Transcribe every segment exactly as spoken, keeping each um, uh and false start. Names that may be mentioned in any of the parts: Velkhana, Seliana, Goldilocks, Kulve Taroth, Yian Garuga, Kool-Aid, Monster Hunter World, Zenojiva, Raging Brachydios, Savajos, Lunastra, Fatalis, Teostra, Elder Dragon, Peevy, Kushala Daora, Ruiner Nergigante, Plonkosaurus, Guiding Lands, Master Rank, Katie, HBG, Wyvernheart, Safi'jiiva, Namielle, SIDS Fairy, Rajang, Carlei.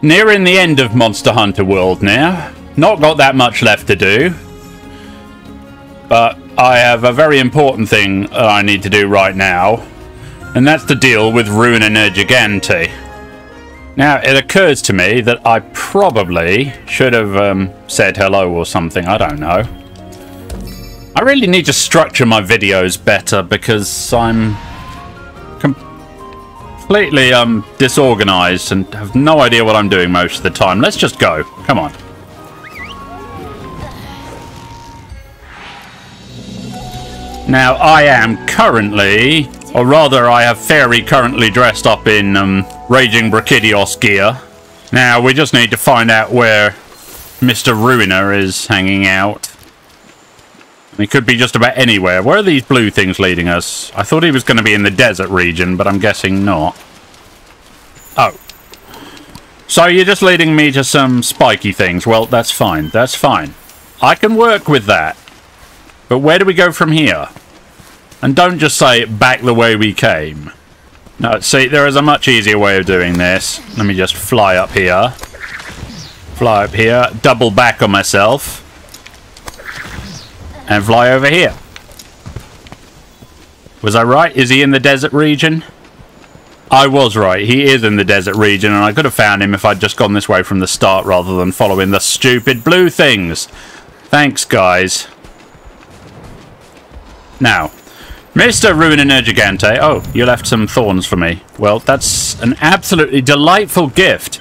Nearing the end of Monster Hunter World now. Not got that much left to do. But I have a very important thing that I need to do right now. And that's to deal with Ruiner Nergigante. Now, it occurs to me that I probably should have um, said hello or something. I don't know. I really need to structure my videos better because I'm com completely um, disorganized and have no idea what I'm doing most of the time. Let's just go. Come on. Now, I am currently... Or rather, I have Fairy currently dressed up in um, Raging Brachydios gear. Now, we just need to find out where Mister Ruiner is hanging out. And it could be just about anywhere. Where are these blue things leading us? I thought he was going to be in the desert region, but I'm guessing not. Oh. So you're just leading me to some spiky things. Well, that's fine. That's fine. I can work with that. But where do we go from here? And don't just say, back the way we came. No, see, there is a much easier way of doing this. Let me just fly up here. Fly up here, double back on myself. And fly over here. Was I right? Is he in the desert region? I was right. He is in the desert region, and I could have found him if I'd just gone this way from the start rather than following the stupid blue things. Thanks, guys. Now... Mister Ruiner Nergigante. Oh, you left some thorns for me. Well, that's an absolutely delightful gift.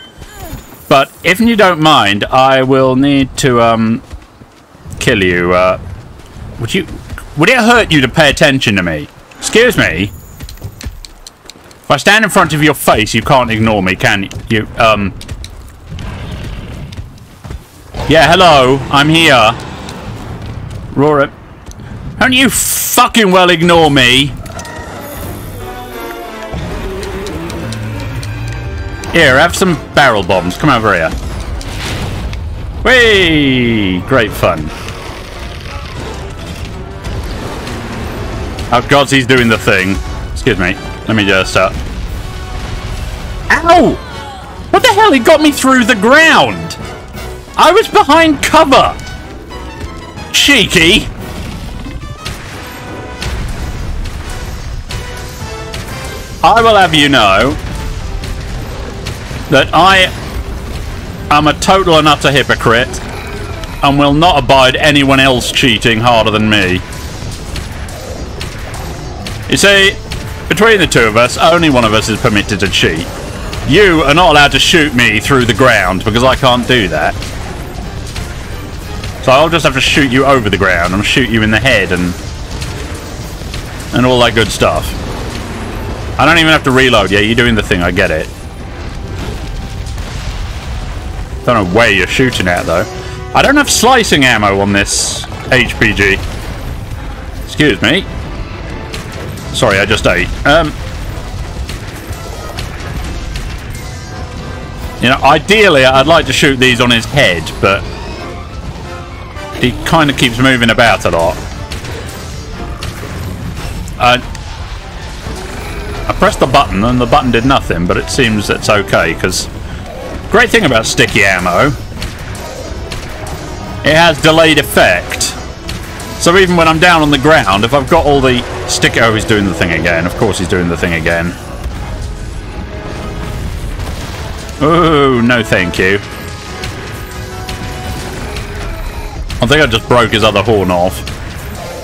But if you don't mind, I will need to um kill you. Uh, would you? Would it hurt you to pay attention to me? Excuse me. If I stand in front of your face, you can't ignore me, can you? Um. Yeah. Hello. I'm here. Roar. Don't you fucking well ignore me! Here, have some barrel bombs. Come over here. Whee! Great fun. Oh god, he's doing the thing. Excuse me. Let me just... Uh... Ow! What the hell? He got me through the ground! I was behind cover! Cheeky! I will have you know that I am a total and utter hypocrite and will not abide anyone else cheating harder than me. You see, between the two of us, only one of us is permitted to cheat. You are not allowed to shoot me through the ground because I can't do that. So I'll just have to shoot you over the ground and shoot you in the head and and all that good stuff. I don't even have to reload. Yeah, you're doing the thing. I get it. Don't know where you're shooting at, though. I don't have slicing ammo on this H B G. Excuse me. Sorry, I just ate. Um, you know, ideally, I'd like to shoot these on his head, but... he kind of keeps moving about a lot. Uh... I pressed the button and the button did nothing, but it seems that's okay, because great thing about sticky ammo, it has delayed effect. So even when I'm down on the ground, if I've got all the sticky... Oh, he's doing the thing again. Of course he's doing the thing again. Ooh, no thank you. I think I just broke his other horn off.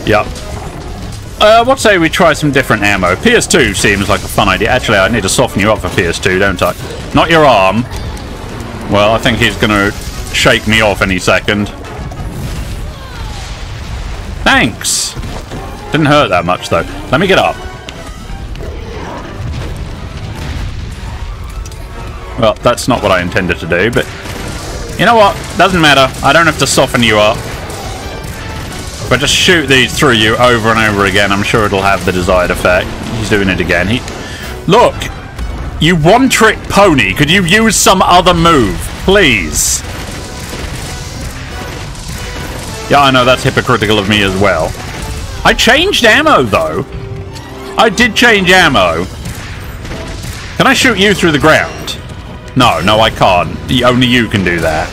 Yep. Uh, what say we try some different ammo? P S two seems like a fun idea. Actually, I need to soften you up for P S two, don't I? Not your arm. Well, I think he's going to shake me off any second. Thanks. Didn't hurt that much, though. Let me get up. Well, that's not what I intended to do, but... You know what? Doesn't matter. I don't have to soften you up. But just shoot these through you over and over again. I'm sure it'll have the desired effect. He's doing it again. He... Look! You one-trick pony! Could you use some other move? Please! Yeah, I know, that's hypocritical of me as well. I changed ammo, though! I did change ammo. Can I shoot you through the ground? No, no, I can't. Only you can do that.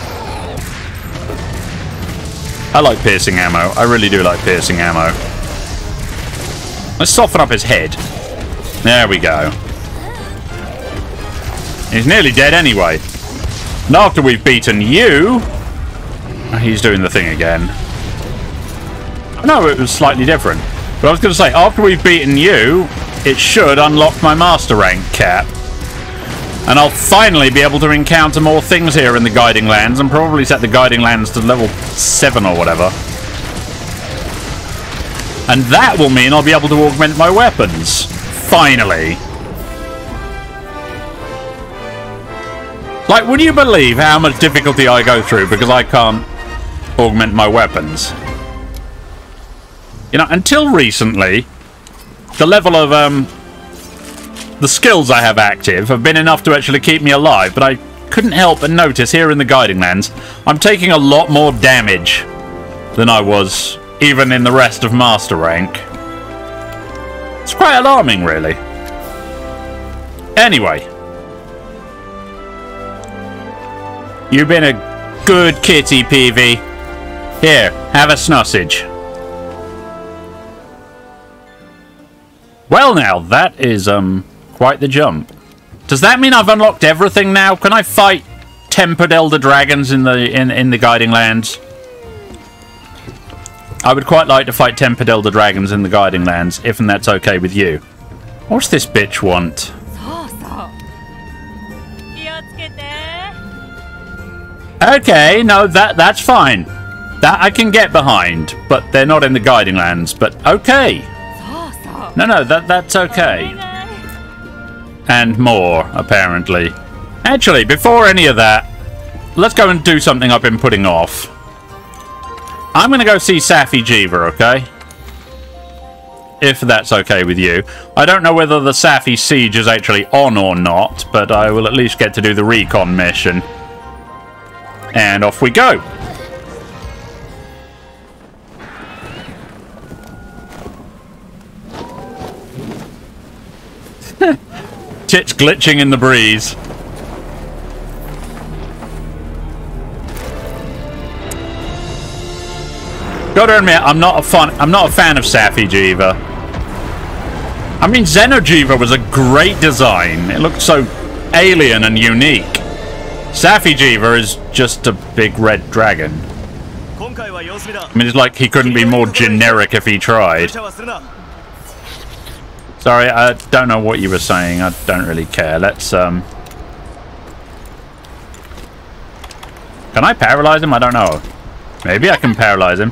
I like piercing ammo. I really do like piercing ammo. Let's soften up his head. There we go. He's nearly dead anyway. And after we've beaten you... He's doing the thing again. No, it was slightly different. But I was going to say, after we've beaten you, it should unlock my Master Rank cap. And I'll finally be able to encounter more things here in the Guiding Lands and probably set the Guiding Lands to level seven or whatever. And that will mean I'll be able to augment my weapons. Finally. Like, would you believe how much difficulty I go through because I can't augment my weapons? You know, until recently, the level of, um, the skills I have active have been enough to actually keep me alive, but I couldn't help but notice here in the Guiding Lands, I'm taking a lot more damage than I was even in the rest of Master Rank. It's quite alarming, really. Anyway. You've been a good kitty, Peevy. Here, have a sausage. Well now, that is um quite the jump. Does that mean I've unlocked everything now? Can I fight tempered elder dragons in the in, in the Guiding Lands? I would quite like to fight tempered elder dragons in the Guiding Lands, if and that's okay with you. What's this bitch want? Okay, no, that that's fine. That I can get behind, but they're not in the Guiding Lands, but okay. No, no, that that's okay. And more, apparently. Actually, before any of that, let's go and do something I've been putting off. I'm going to go see Safi'jiiva, okay? If that's okay with you. I don't know whether the Safi siege is actually on or not, but I will at least get to do the recon mission. And off we go. Tits glitching in the breeze. Gotta admit, I'm not a fan. I'm not a fan of Safi'jiiva. I mean, Zenojiva was a great design. It looked so alien and unique. Safi'jiiva is just a big red dragon. I mean, it's like he couldn't be more generic if he tried. Sorry, I don't know what you were saying. I don't really care. Let's, um... Can I paralyze him? I don't know. Maybe I can paralyze him.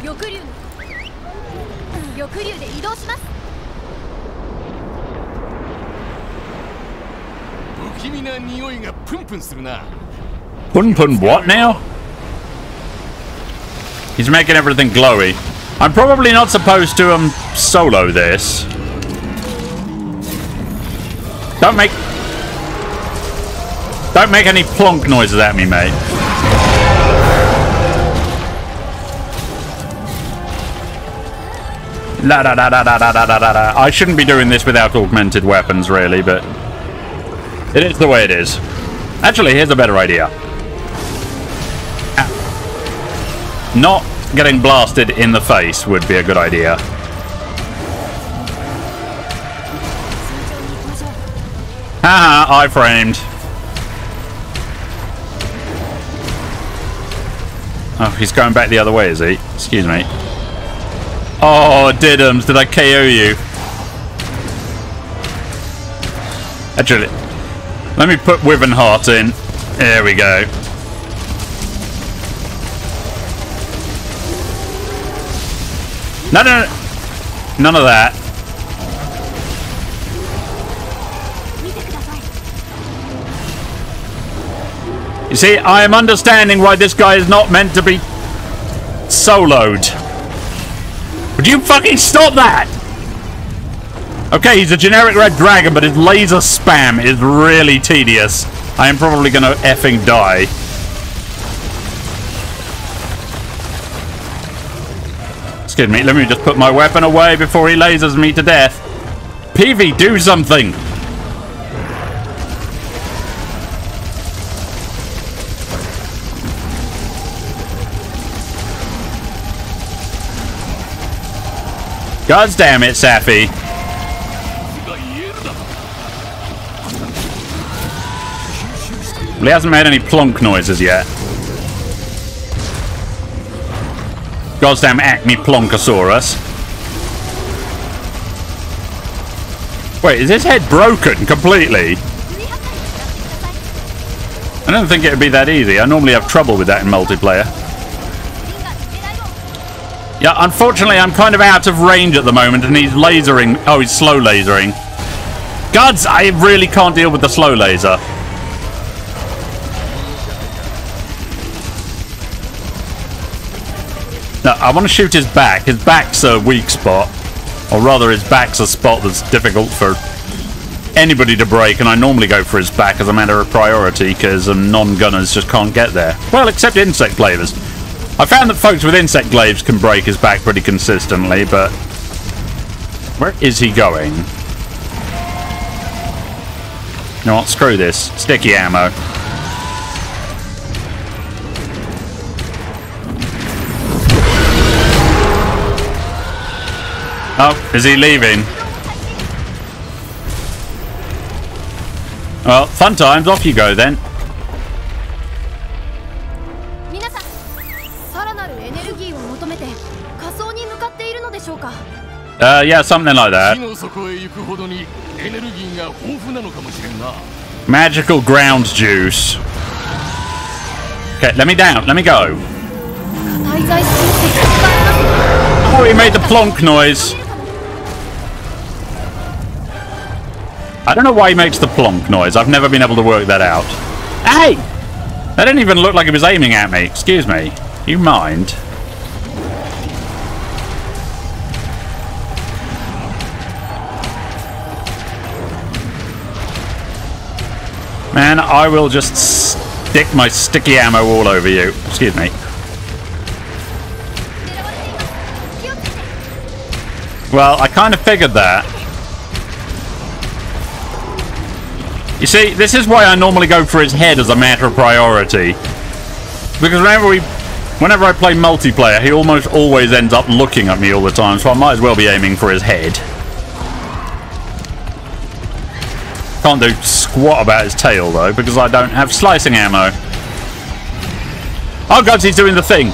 Pun pun what now? He's making everything glowy. I'm probably not supposed to um solo this. Don't make Don't make any plonk noises at me, mate. La da da da da da da da da. I shouldn't be doing this without augmented weapons really, but it is the way it is. Actually, here's a better idea. Ow. Not getting blasted in the face would be a good idea. Haha, I framed. Oh, he's going back the other way, is he? Excuse me. Oh, diddums, did I K O you? Actually... Let me put Wyvernheart in. There we go. No, no, no. None of that. You see, I am understanding why this guy is not meant to be soloed. Would you fucking stop that? Okay, he's a generic red dragon, but his laser spam is really tedious. I am probably going to effing die. Excuse me, let me just put my weapon away before he lasers me to death. Peevy, do something! God damn it, Safi. Well, he hasn't made any plonk noises yet. God damn Acme Plonkosaurus. Wait, is his head broken completely? I don't think it would be that easy. I normally have trouble with that in multiplayer. Yeah, unfortunately, I'm kind of out of range at the moment, and he's lasering. Oh, he's slow lasering. Gods, I really can't deal with the slow laser. No, I want to shoot his back. His back's a weak spot. Or rather, his back's a spot that's difficult for anybody to break, and I normally go for his back as a matter of priority, because um, non-gunners just can't get there. Well, except insect glavers. I found that folks with insect glaives can break his back pretty consistently, but... where is he going? You know what? Screw this. Sticky ammo. Oh, is he leaving? Well, fun times. Off you go, then. Uh, yeah, something like that. Magical ground juice. Okay, let me down. Let me go. Oh, he made the plonk noise. I don't know why he makes the plonk noise. I've never been able to work that out. Hey! That didn't even look like he was aiming at me. Excuse me. You mind? Man, I will just stick my sticky ammo all over you. Excuse me. Well, I kind of figured that. You see, this is why I normally go for his head as a matter of priority. Because whenever we, whenever I play multiplayer, he almost always ends up looking at me all the time, so I might as well be aiming for his head. Can't do squat about his tail, though, because I don't have slicing ammo. Oh, God, he's doing the thing.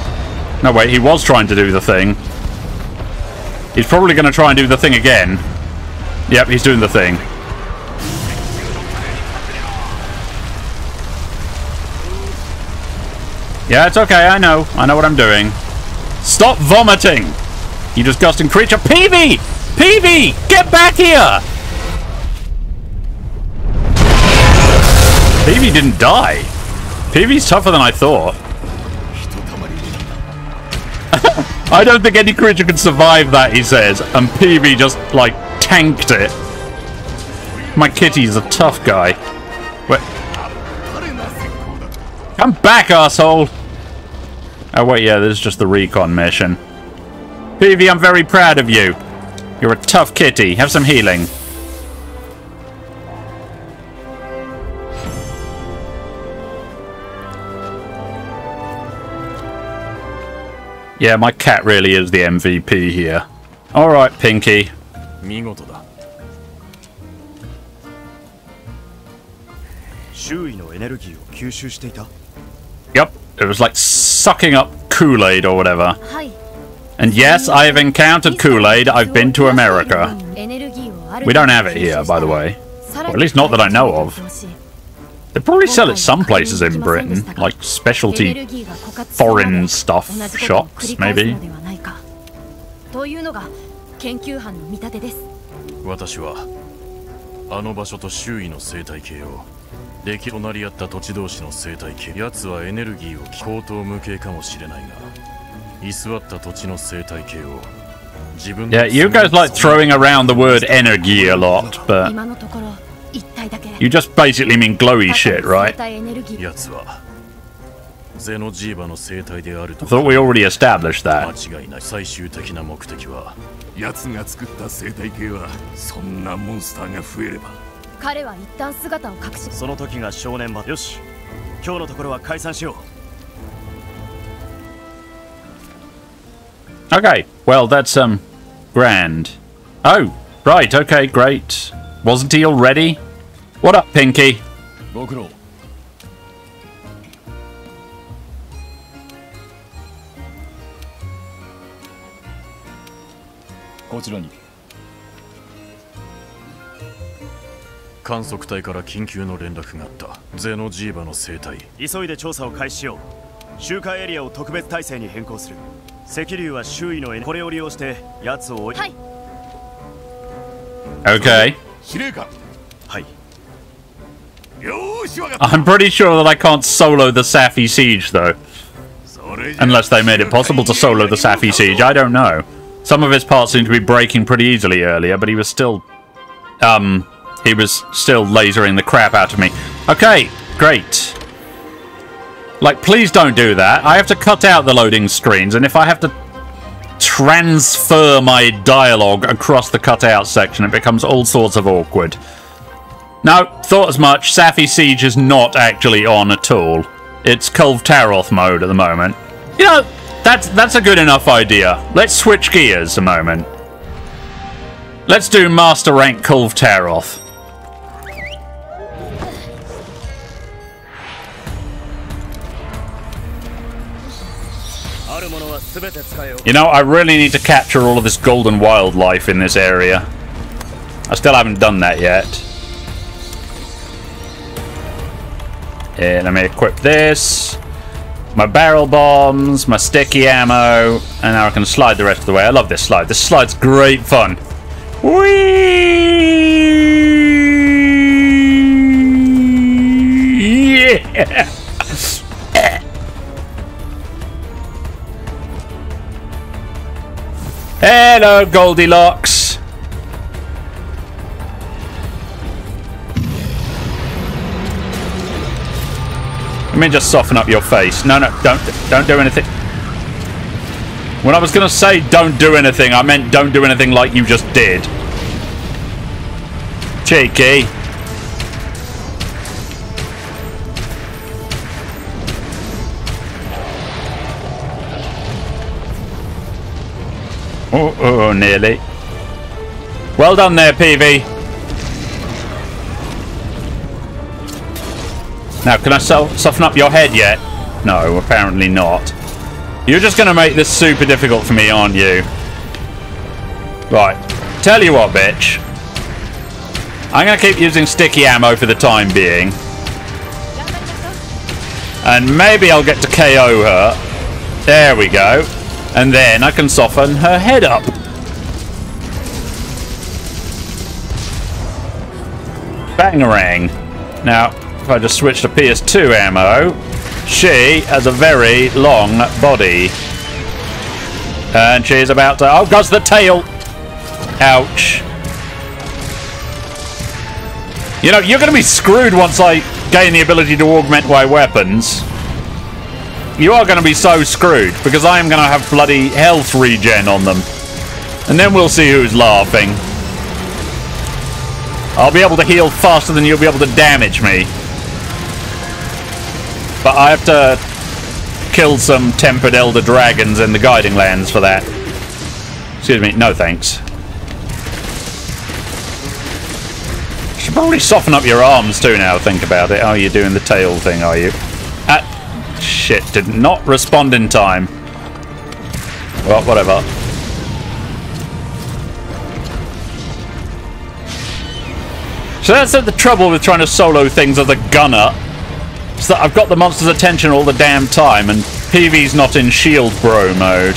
No, wait, he was trying to do the thing. He's probably going to try and do the thing again. Yep, he's doing the thing. Yeah, it's okay, I know. I know what I'm doing. Stop vomiting! You disgusting creature! Peevy! Peevy! Get back here! Peevy didn't die. Peevy's tougher than I thought. I don't think any creature can survive that, he says. And Peevy just, like, tanked it. My kitty's a tough guy. Wait. Come back, asshole! Oh, wait, yeah, this is just the recon mission. Peevy, I'm very proud of you. You're a tough kitty. Have some healing. Yeah, my cat really is the M V P here. Alright, Pinky. Yep, it was like sucking up Kool-Aid or whatever. And yes, I have encountered Kool-Aid. I've been to America. We don't have it here, by the way. Or at least not that I know of. They probably sell it some places in Britain, like specialty foreign stuff shops, maybe. Yeah, you guys like throwing around the word energy a lot, but you just basically mean glowy shit, right? I thought we already established that. Okay, well, that's um grand. Oh, right, okay, great. Wasn't he already? What up, Pinky? Okay. I'm pretty sure that I can't solo the Safi Siege, though. Unless they made it possible to solo the Safi Siege, I don't know. Some of his parts seemed to be breaking pretty easily earlier, but he was still... Um, he was still lasering the crap out of me. Okay, great. Like, please don't do that. I have to cut out the loading screens, and if I have to transfer my dialogue across the cutout section, it becomes all sorts of awkward. No, thought as much. Safi Siege is not actually on at all. It's Kulve Taroth mode at the moment. You know... That's, that's a good enough idea. Let's switch gears a moment. Let's do Master Rank Kulve Taroth. You know, I really need to capture all of this golden wildlife in this area. I still haven't done that yet. Yeah, let me equip this. My barrel bombs, my sticky ammo, and now I can slide the rest of the way. I love this slide. This slide's great fun. Whee! Yeah! Hello, Goldilocks. Let me just soften up your face. No, no, don't, don't do anything. When I was going to say don't do anything, I meant don't do anything like you just did. Cheeky. Oh, oh, nearly. Well done there, Peevy. Now, can I so soften up your head yet? No, apparently not. You're just going to make this super difficult for me, aren't you? Right. Tell you what, bitch. I'm going to keep using sticky ammo for the time being. And maybe I'll get to K O her. There we go. And then I can soften her head up. Bangarang. Now... If I just switch to P S two ammo, she has a very long body. And she's about to... Oh, God's the tail! Ouch. You know, you're going to be screwed once I gain the ability to augment my weapons. You are going to be so screwed, because I am going to have bloody health regen on them. And then we'll see who's laughing. I'll be able to heal faster than you'll be able to damage me. But I have to kill some tempered elder dragons in the Guiding Lands for that. Excuse me, no thanks. Should probably soften up your arms too now, think about it. Oh, you're doing the tail thing, are you? Ah, shit, did not respond in time. Well, whatever. So that's the trouble with trying to solo things as a gunner. So that I've got the monster's attention all the damn time, and Peevy's not in shield bro mode.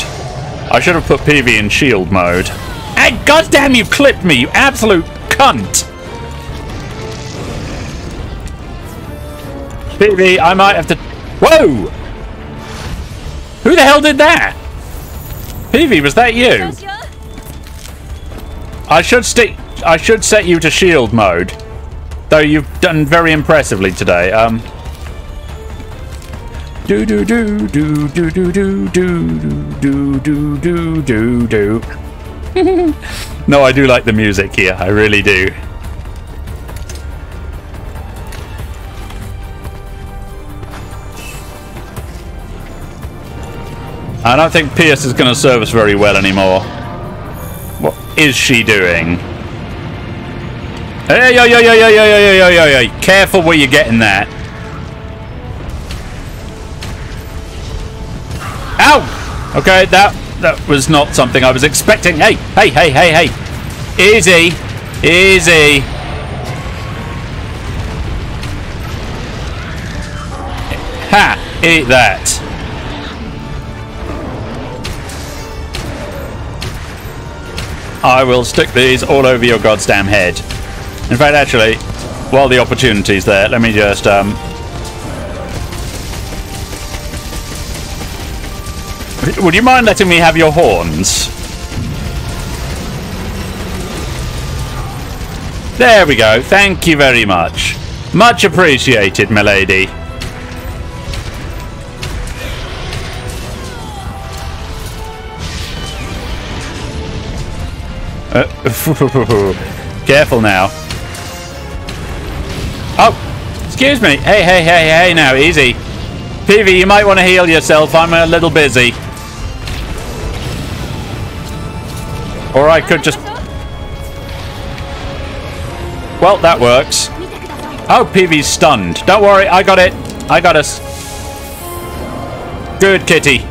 I should have put Peevy in shield mode. Hey, goddamn, you clipped me, you absolute cunt! Peevy, I might have to... Whoa! Who the hell did that? Peevy, was that you? I should stick... I should set you to shield mode. Though you've done very impressively today. Um... Do do do do do do do do do do do do. No, I do like the music here. I really do. I don't think Pierce is going to serve us very well anymore. What? is she doing? Hey, yo, yo, yo, yo, yo, yo, yo, yo, yo, yo. Careful where you're getting that. Ow! Okay, that that was not something I was expecting. Hey, hey, hey, hey, hey. Easy. Easy. Ha! Eat that. I will stick these all over your goddamn head. In fact, actually, while the opportunity's there, let me just, um... would you mind letting me have your horns? There we go. Thank you very much. Much appreciated, milady. Uh, careful now. Oh, excuse me. Hey, hey, hey, hey now. Easy. Peevy, you might want to heal yourself. I'm a little busy. Or I could just... well, that works. Oh, Peevy's stunned. Don't worry. I got it. I got us. Good kitty.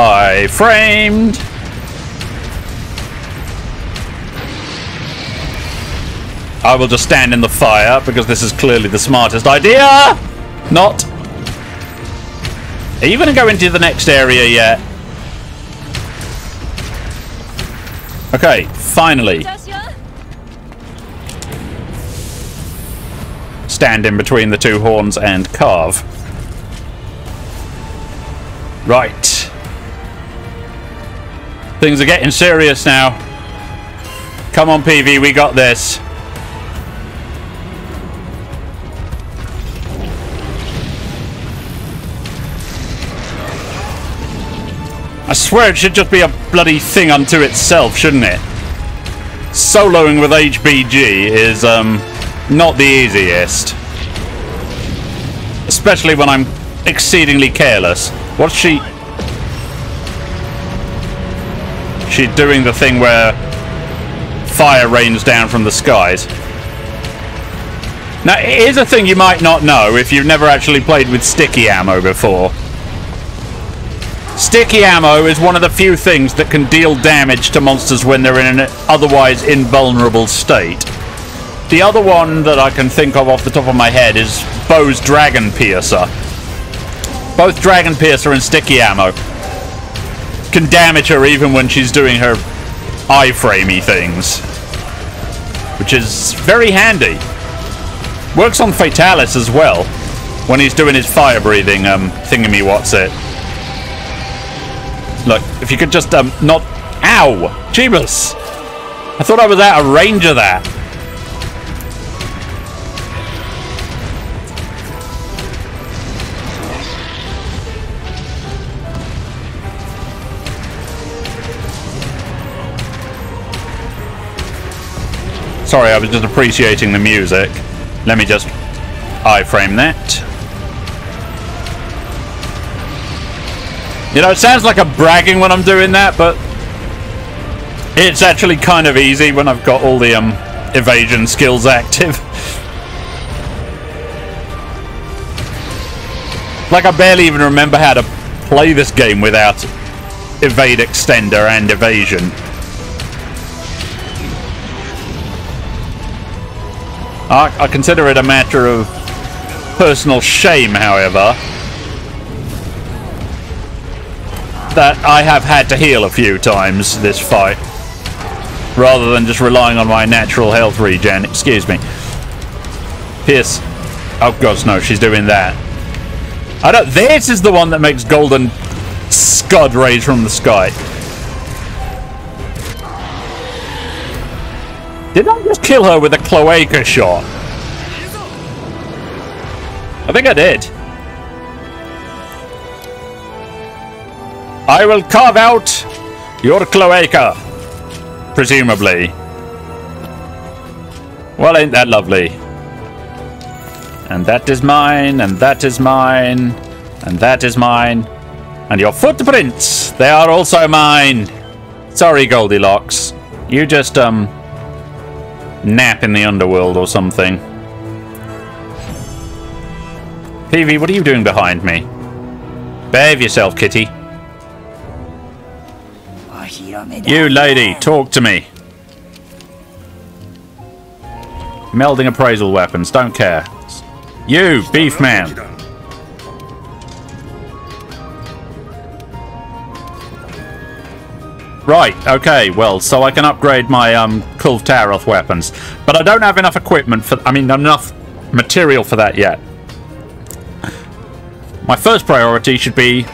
I framed. I will just stand in the fire because this is clearly the smartest idea. Not. Are you going to go into the next area yet? Okay, finally. Stand in between the two horns and carve. Right. Things are getting serious now. Come on, Peevy, we got this. I swear it should just be a bloody thing unto itself, shouldn't it? Soloing with H B G is um, not the easiest. Especially when I'm exceedingly careless. What's she... she's doing the thing where fire rains down from the skies. Now, here's a thing you might not know if you've never actually played with sticky ammo before. Sticky ammo is one of the few things that can deal damage to monsters when they're in an otherwise invulnerable state. The other one that I can think of off the top of my head is Bow's Dragon Piercer. Both Dragon Piercer and sticky ammo can damage her even when she's doing her iframey things, which is very handy. Works on Fatalis as well when he's doing his fire breathing um thingamy what's it. Look, if you could just um not... ow, jeebus, I thought I was out of range of that. Sorry, I was just appreciating the music. Let me just iframe that. You know, it sounds like I'm bragging when I'm doing that, but it's actually kind of easy when I've got all the um, evasion skills active. Like, I barely even remember how to play this game without evade extender and evasion. I consider it a matter of personal shame, however, that I have had to heal a few times this fight, rather than just relying on my natural health regen. Excuse me. Pierce. Oh, God, no, she's doing that. I don't... this is the one that makes golden scud rays from the sky. Did I just kill her with a cloaca shot? I think I did. I will carve out your cloaca. Presumably. Well, ain't that lovely? and that is mine, and that is mine, and that is mine, and your footprints, they are also mine. Sorry, Goldilocks, you just um nap in the underworld or something. Peevy, what are you doing behind me? Behave yourself, kitty. You lady, talk to me. Melding appraisal weapons, don't care. You, beef man. Right, okay, well, so I can upgrade my um, Kulve Taroth weapons. But I don't have enough equipment for... I mean, enough material for that yet. My first priority should be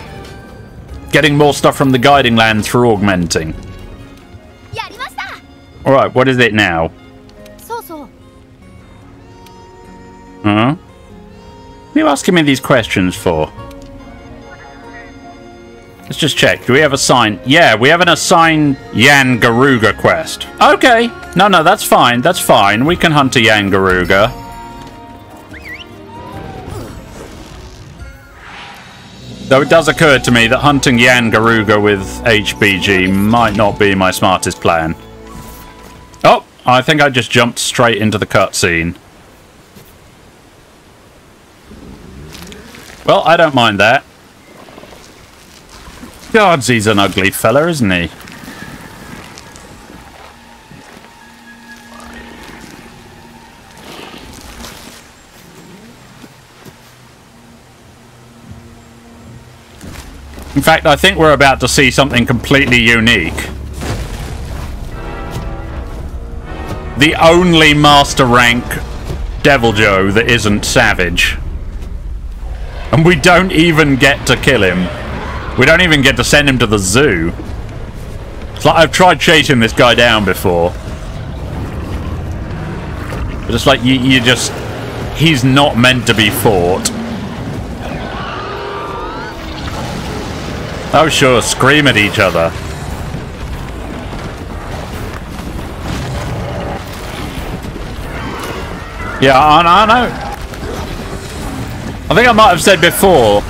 getting more stuff from the Guiding Lands for augmenting. Alright, what is it now? Uh-huh. What are you asking me these questions for? Let's just check. Do we have a sign? Yeah, we have an assigned Yian Garuga quest. Okay. No, no, that's fine. That's fine. We can hunt a Yian Garuga. Though it does occur to me that hunting Yian Garuga with H B G might not be my smartest plan. Oh, I think I just jumped straight into the cutscene. Well, I don't mind that. God, he's an ugly fella, isn't he? In fact, I think we're about to see something completely unique. The only Master Rank Devil Joe that isn't savage. And we don't even get to kill him. We don't even get to send him to the zoo. It's like I've tried chasing this guy down before. But it's like you, you just... He's not meant to be fought. Oh sure, scream at each other. Yeah, I know. I think I might have said before,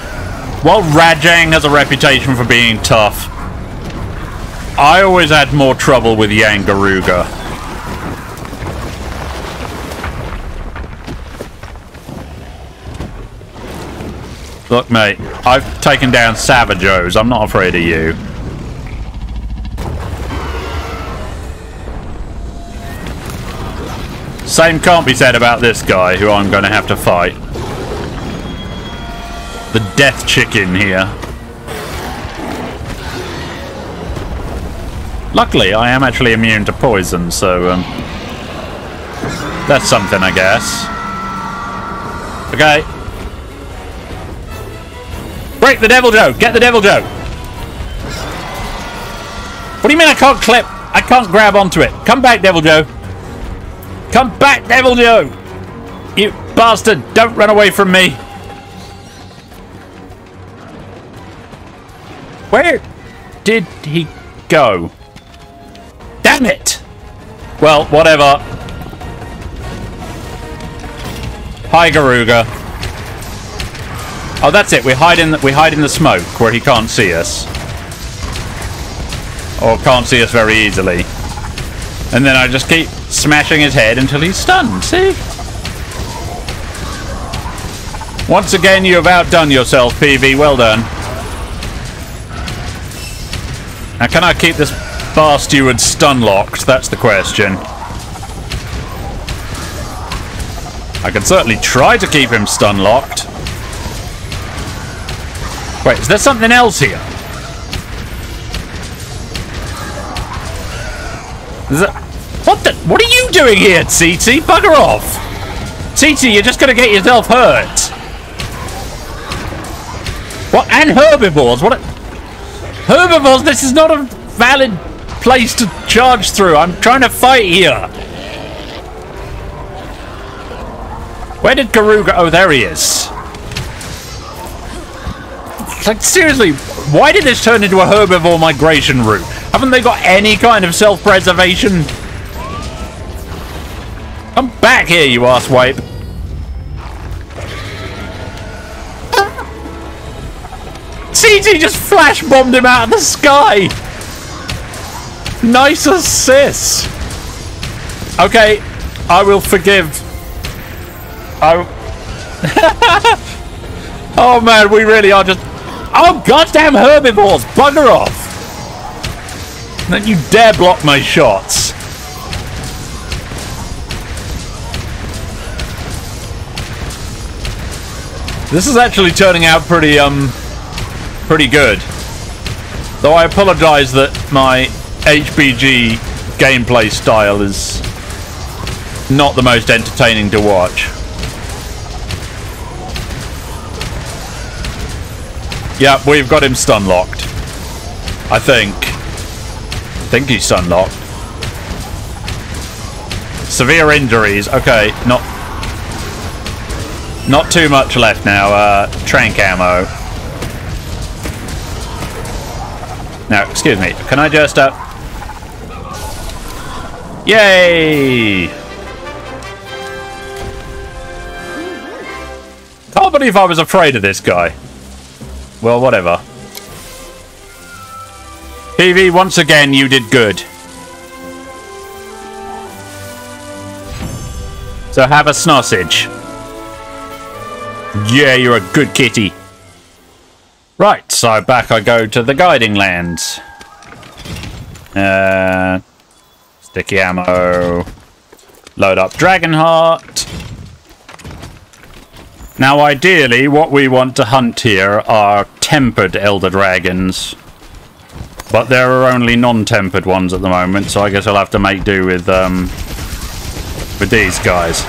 while Rajang has a reputation for being tough, I always had more trouble with Yian Garuga. Look, mate, I've taken down Savajos. I'm not afraid of you. Same can't be said about this guy who I'm going to have to fight. The death chicken here. Luckily, I am actually immune to poison, so um, that's something, I guess. Okay. Break the Devil Joe! Get the Devil Joe! What do you mean I can't clip? I can't grab onto it. Come back, Devil Joe! Come back, Devil Joe! You bastard! Don't run away from me! Where did he go? Damn it! Well, whatever. Hi, Garuga. Oh, that's it. We hide in the, we hide in the smoke where he can't see us, or can't see us very easily. And then I just keep smashing his head until he's stunned. See? Once again, you have outdone yourself, Peevy. Well done. Now, can I keep this bar steward stun locked? That's the question. I can certainly try to keep him stun locked. Wait, is there something else here? Is there... What the... What are you doing here, Tsitsi? Bugger off! Tsitsi, you're just going to get yourself hurt. What? And herbivores? What a... Herbivores, this is not a valid place to charge through. I'm trying to fight here. Where did Garuga... Oh, there he is. Like, seriously, why did this turn into a herbivore migration route? Haven't they got any kind of self-preservation? Come back here, you asswipe. C T just flash bombed him out of the sky. Nice assist. Okay, I will forgive. I. Oh man, we really are just. Oh goddamn herbivores! Bugger off! Don't you dare block my shots. This is actually turning out pretty, um, pretty good. Though I apologise that my H B G gameplay style is not the most entertaining to watch. Yep, we've got him stunlocked. I think. I think he's stunlocked. Severe injuries. Okay, not... Not too much left now, uh, trank ammo. Now, excuse me, can I just, uh... Yay! Can't believe I was afraid of this guy. Well, whatever. Peevy, once again, you did good. So have a snossage. Yeah, you're a good kitty. Right, so back I go to the Guiding Lands. Uh, sticky ammo. Load up Dragonheart. Now, ideally, what we want to hunt here are tempered elder dragons. But there are only non-tempered ones at the moment, so I guess I'll have to make do with, um, with these guys.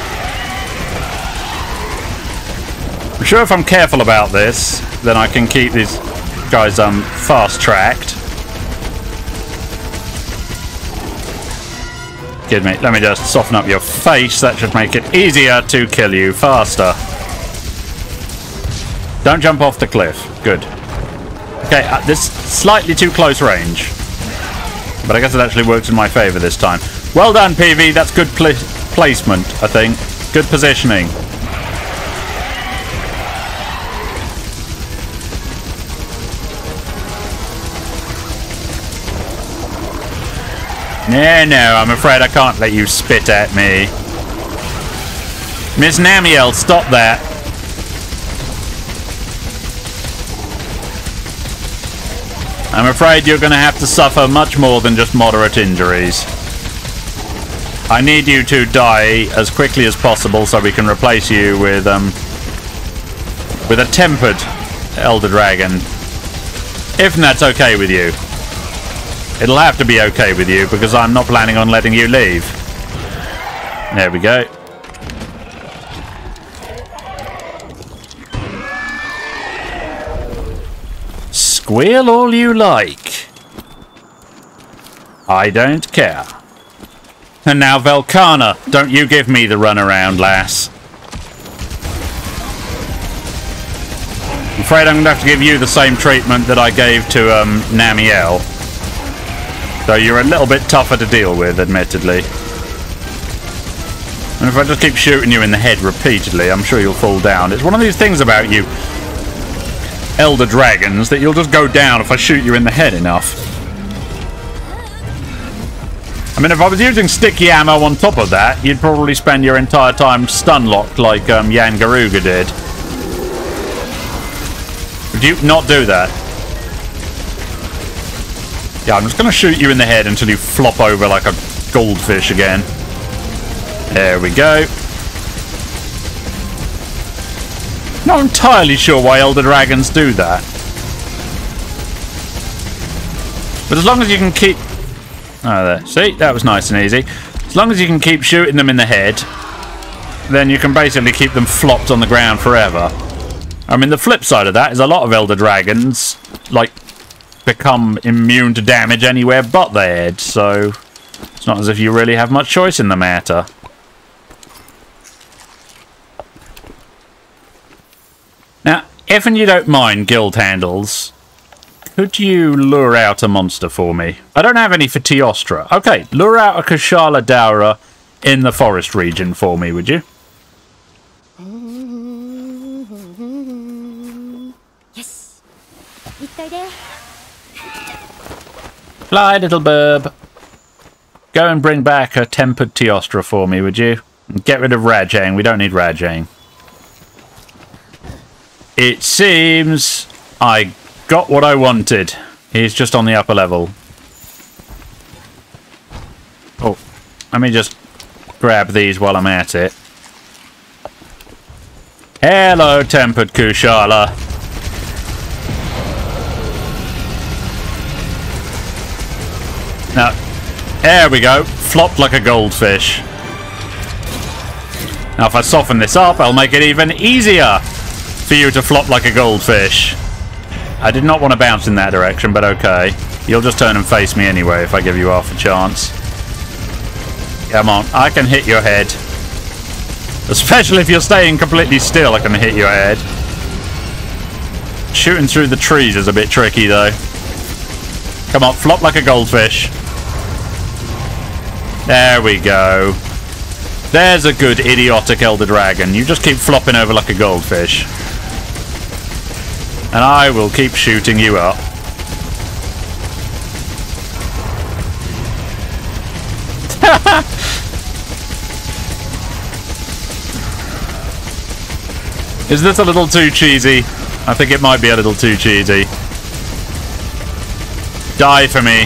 I'm sure if I'm careful about this, then I can keep these guys um fast-tracked. Excuse me, let me just soften up your face. That should make it easier to kill you faster. Don't jump off the cliff. Good. Okay, uh, this is slightly too close range. But I guess it actually works in my favour this time. Well done, Peevy. That's good pl placement, I think. Good positioning. No, no, I'm afraid I can't let you spit at me. Miss Namielle, stop that. I'm afraid you're going to have to suffer much more than just moderate injuries. I need you to die as quickly as possible so we can replace you with, um, with a tempered elder dragon. If that's okay with you. It'll have to be okay with you, because I'm not planning on letting you leave. There we go. Squeal all you like. I don't care. And now Velkhana, don't you give me the runaround, lass. I'm afraid I'm going to have to give you the same treatment that I gave to um, Namielle. Though you're a little bit tougher to deal with, admittedly. And if I just keep shooting you in the head repeatedly, I'm sure you'll fall down. It's one of these things about you, elder dragons, that you'll just go down if I shoot you in the head enough. I mean, if I was using sticky ammo on top of that, you'd probably spend your entire time stunlocked like um, Yian Garuga did. Would you not do that? Yeah, I'm just going to shoot you in the head until you flop over like a goldfish again. There we go. Not entirely sure why elder dragons do that. But as long as you can keep... Oh, there. See? That was nice and easy. As long as you can keep shooting them in the head, then you can basically keep them flopped on the ground forever. I mean, the flip side of that is a lot of elder dragons, like... become immune to damage anywhere but their head, so it's not as if you really have much choice in the matter. Now, if and you don't mind guild handles, could you lure out a monster for me? I don't have any for Teostra. Okay, lure out a Kushala Daora in the forest region for me, would you? Yes, it Fly, little bird. Go and bring back a tempered Teostra for me, would you? And get rid of Rajang. We don't need Rajang. It seems I got what I wanted. He's just on the upper level. Oh, let me just grab these while I'm at it. Hello, tempered Kushala. Now, there we go. Flopped like a goldfish. Now, if I soften this up, I'll make it even easier for you to flop like a goldfish. I did not want to bounce in that direction, but okay. You'll just turn and face me anyway if I give you half a chance. Come on, I can hit your head. Especially if you're staying completely still, I can hit your head. Shooting through the trees is a bit tricky, though. Come on, flop like a goldfish. There we go. There's a good idiotic elder dragon. You just keep flopping over like a goldfish. And I will keep shooting you up. Is this a little too cheesy? I think it might be a little too cheesy. Die for me.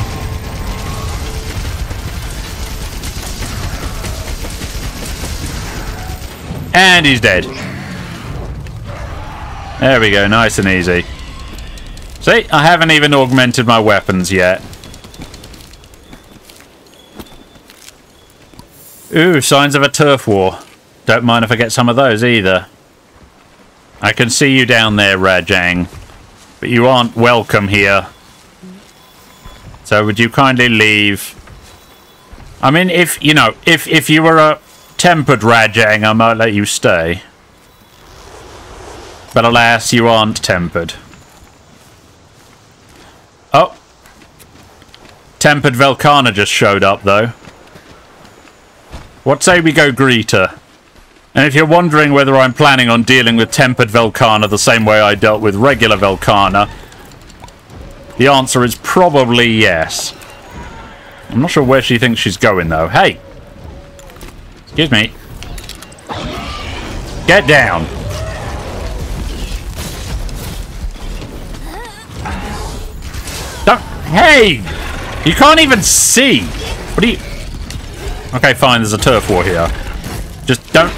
And he's dead. There we go, nice and easy. See, I haven't even augmented my weapons yet. Ooh, signs of a turf war. Don't mind if I get some of those either. I can see you down there, Rajang. But you aren't welcome here. So would you kindly leave? I mean, if, you know, if, if you were a tempered Rajang, I might let you stay. But alas, you aren't tempered. Oh. Tempered Velkhana just showed up, though. What say we go greet her? And if you're wondering whether I'm planning on dealing with tempered Velkhana the same way I dealt with regular Velkhana, the answer is probably yes. I'm not sure where she thinks she's going, though. Hey! Excuse me. Get down! Hey! You can't even see! What are you... Okay, fine, there's a turf war here. Just don't...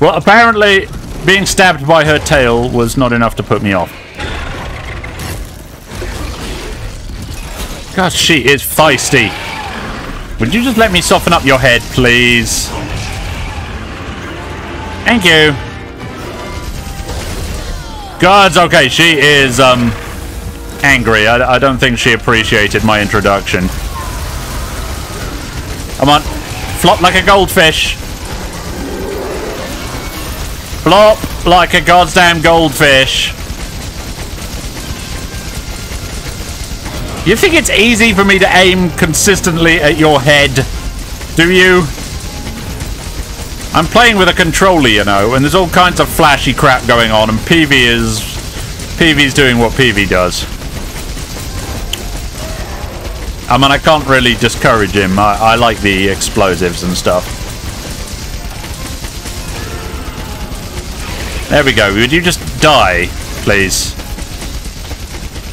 Well, apparently, being stabbed by her tail was not enough to put me off. Gosh, she is feisty. Would you just let me soften up your head, please? Thank you. God's okay, she is, um... angry. I, I don't think she appreciated my introduction. Come on. Flop like a goldfish. Flop like a goddamn goldfish. You think it's easy for me to aim consistently at your head? Do you? I'm playing with a controller, you know, and there's all kinds of flashy crap going on, and Peevy is... Peevy's doing what Peevy does. I mean, I can't really discourage him. I, I like the explosives and stuff. There we go. Would you just die, please?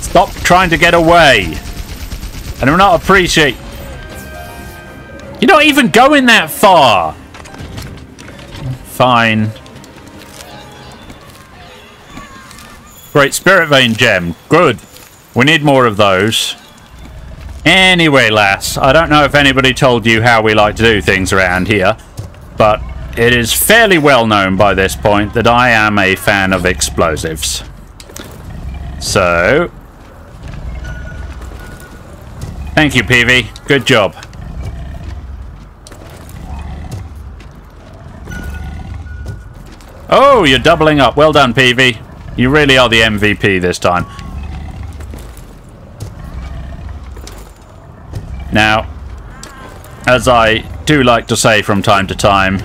Stop trying to get away. And I'm not appreciate... You're not even going that far. Fine. Great Spirit Vein Gem. Good. We need more of those. Anyway, lass, I don't know if anybody told you how we like to do things around here, but it is fairly well known by this point that I am a fan of explosives. So... Thank you, Peevy. Good job. Oh, you're doubling up. Well done, Peevy. You really are the M V P this time. Now, as I do like to say from time to time,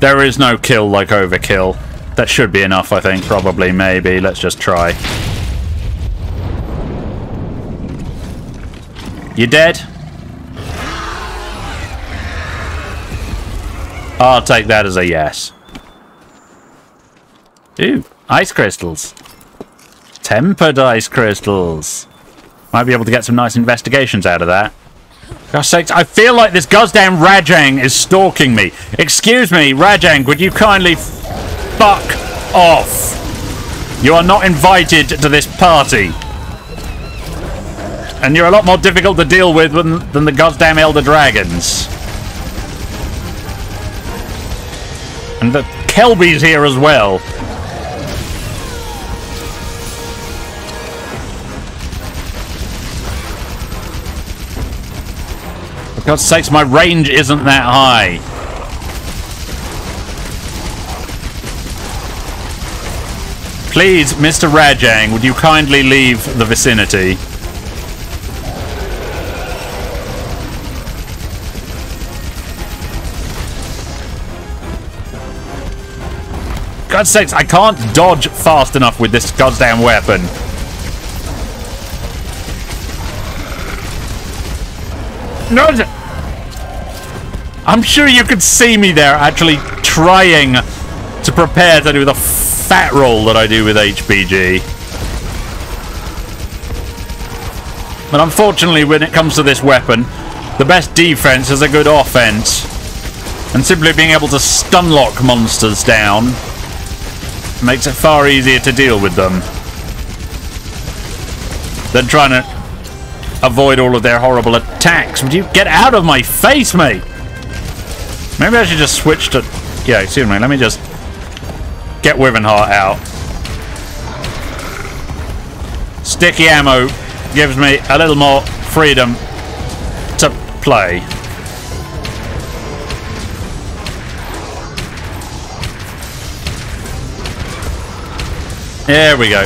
there is no kill like overkill. That should be enough, I think. Probably, maybe. Let's just try. You're dead. I'll take that as a yes. Ooh, ice crystals. Tempered ice crystals. Might be able to get some nice investigations out of that. Gosh sakes, I feel like this goddamn Rajang is stalking me. Excuse me, Rajang, would you kindly fuck off? You are not invited to this party. And you're a lot more difficult to deal with than, than the goddamn Elder Dragons. And the Kelby's here as well. For God's sakes, my range isn't that high. Please, Mister Rajang, would you kindly leave the vicinity? For God's sakes, I can't dodge fast enough with this goddamn weapon. No! I'm sure you could see me there actually trying to prepare to do the fat roll that I do with H B G. But unfortunately, when it comes to this weapon, the best defense is a good offense. And simply being able to stunlock monsters down makes it far easier to deal with them than trying to avoid all of their horrible attacks. Would you get out of my face, mate? Maybe I should just switch to... Yeah, excuse me, let me just get Wyvernheart out. Sticky ammo gives me a little more freedom to play. There we go.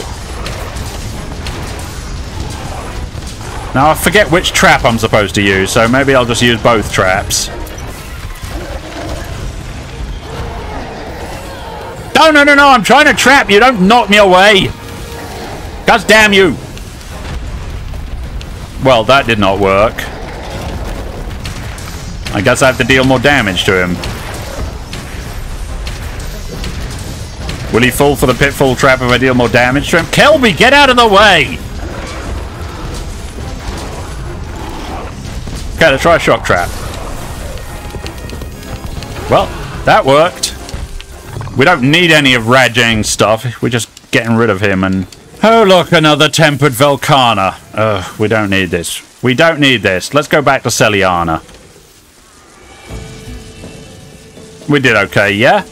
Now I forget which trap I'm supposed to use, so maybe I'll just use both traps. No, no, no, no, I'm trying to trap you. Don't knock me away. God damn you. Well, that did not work. I guess I have to deal more damage to him. Will he fall for the pitfall trap if I deal more damage to him? Kelby, get out of the way! Okay, let's try a shock trap. Well, that worked. We don't need any of Rajang's stuff. We're just getting rid of him and... Oh, look, another tempered Velkhana. Ugh, we don't need this. We don't need this. Let's go back to Seliana. We did okay, yeah?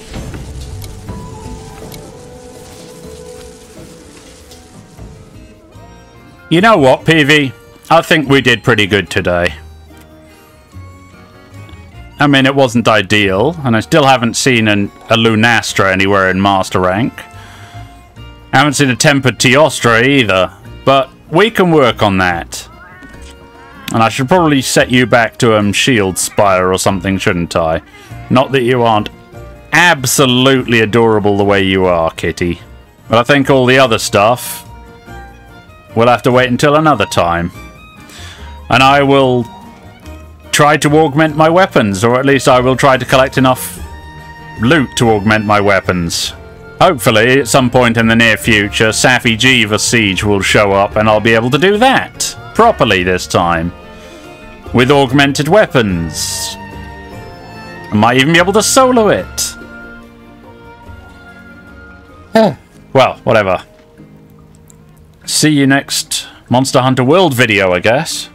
You know what, Peevy? I think we did pretty good today. I mean, it wasn't ideal, and I still haven't seen an, a Lunastra anywhere in Master Rank. I haven't seen a tempered Teostra either, but we can work on that. And I should probably set you back to um, Shield Spire or something, shouldn't I? Not that you aren't absolutely adorable the way you are, Kitty. But I think all the other stuff... we'll have to wait until another time. And I will try to augment my weapons, or at least I will try to collect enough loot to augment my weapons. Hopefully, at some point in the near future, Safi'jiiva Siege will show up and I'll be able to do that properly this time. With augmented weapons. I might even be able to solo it. Huh. Well, whatever. See you next Monster Hunter World video, I guess.